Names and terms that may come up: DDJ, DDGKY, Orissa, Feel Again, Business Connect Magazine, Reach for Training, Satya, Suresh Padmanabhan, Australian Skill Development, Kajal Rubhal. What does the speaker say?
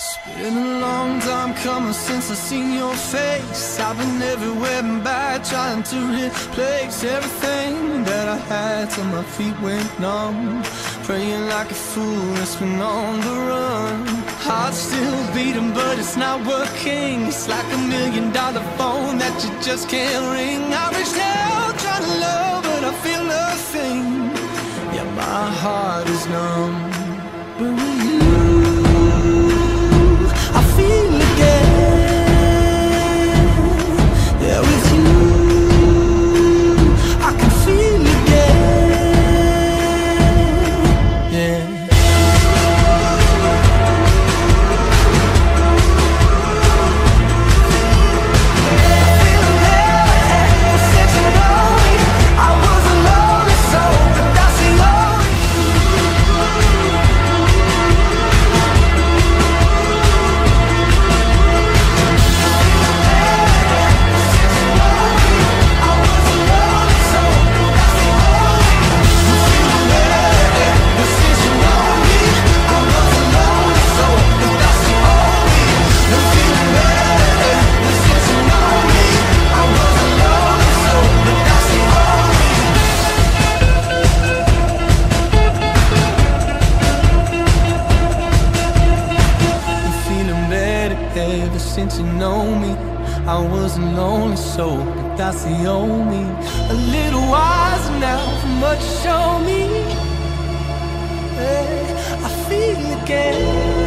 It's been a long time coming since I seen your face. I've been everywhere and back, trying to replace everything that I had till my feet went numb. Praying like a fool, it's been on the run. Heart's still beating, but it's not working. It's like $1 million phone that you just can't ring. I reached out trying to love, but I feel nothing. Yeah, my heart is numb. But with you, I feel again. Yeah, with you I can feel again. Ever since you know me, I wasn't lonely, so but that's the only. A little wiser now from what you show me. Hey, I feel again.